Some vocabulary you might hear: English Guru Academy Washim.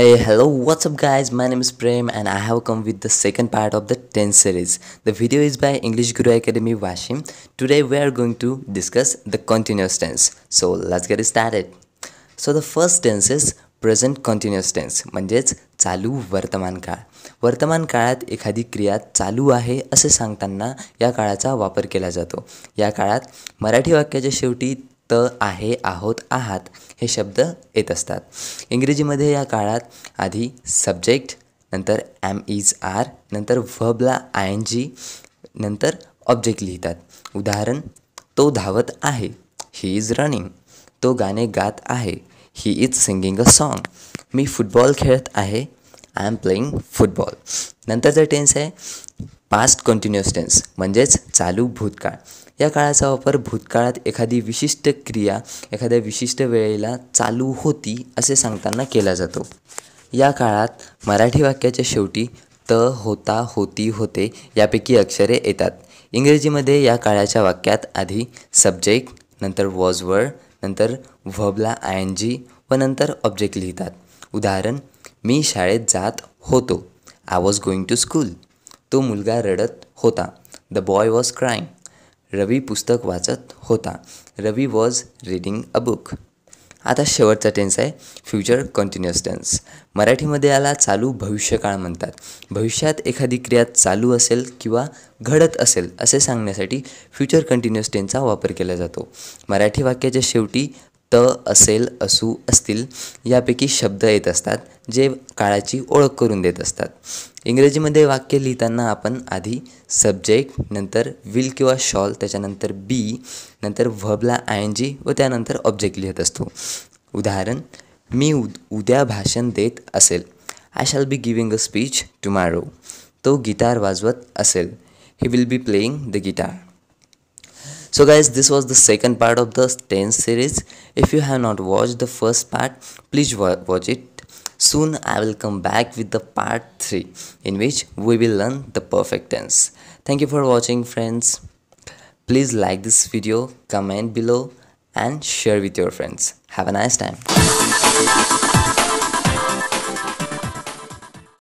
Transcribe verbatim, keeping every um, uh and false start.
Hey, hello, what's up guys? My name is Prem and I have come with the second part of the ten series. The video is by English Guru Academy Washim. Today we are going to discuss the continuous tense. So let's get started. So the first tense is present continuous tense. म्हणजेच चालू वर्तमान काळ. वर्तमान काळात एखादी क्रिया चालू आहे असे सांगताना या काळाचा वापर केला जातो. या काळात मराठी वाक्याच्या शेवटी त आहे आहोत आहात हे शब्द येत असतात. इंग्रजीमध्ये या काळात आधी सब्जेक्ट नंतर एम इज आर नंतर व्हर्बला आय एन जी नंतर ऑब्जेक्ट लिहितात. उदाहरण, तो धावत आहे, ही इज रनिंग. तो गाणे गात आहे, he is singing a song. मी फुटबॉल खेळत आहे, आय एम प्लेइंग फुटबॉल. नंतरचा टेन्स आहे पास्ट कंटिन्यूअस टेन्स म्हणजेच चालू भूतकाळ. या काळाचा वापर भूतकाळात एखादी विशिष्ट क्रिया एखाद्या विशिष्ट वेळेला चालू होती असे सांगताना केला जातो. या काळात मराठी वाक्याच्या शेवटी त होता होती होते यापैकी अक्षरे येतात. इंग्रजीमध्ये या काळाच्या वाक्यात आधी सब्जेक्ट नंतर वॉज वर नंतर व्हर्बला आय एन जी व नंतर ऑब्जेक्ट लिहितात. उदाहरण, मी शाळेत जात होतो, I was going to school. तो मुलगा रडत होता, the boy was crying. Ravi पुस्तक वाचत होता, Ravi was reading a book. आता शेवटचा टेन्स आहे फ्युचर कंटिन्यूअस टेन्स. मराठीमध्ये याला चालू भविष्यकाळ म्हणतात. भविष्यात एखादी क्रिया चालू असेल किंवा घडत असेल असे सांगण्यासाठी फ्युचर कंटिन्यूअस टेन्सचा वापर केला जातो. मराठी वाक्याच्या शेवटी त असेल असू असतील यापैकी शब्द येत असतात जे काळाची ओळख करून देत असतात. इंग्रजीमध्ये वाक्य लिहिताना आपण आधी सब्जेक्ट नंतर विल किंवा शॉल त्याच्यानंतर बी नंतर व्हर्बला आय एन जी व त्यानंतर ऑब्जेक्ट लिहित असतो. उदाहरण, मी उद उद्या भाषण देत असेल, I shall be giving a speech tomorrow. तो गिटार वाजवत असेल, he will be playing the guitar. So guys, this was the second part of the tense series. If you have not watched the first part, please watch it. Soon I will come back with the part three in which we will learn the perfect tense. Thank you for watching friends. Please like this video, comment below and share with your friends. Have a nice time.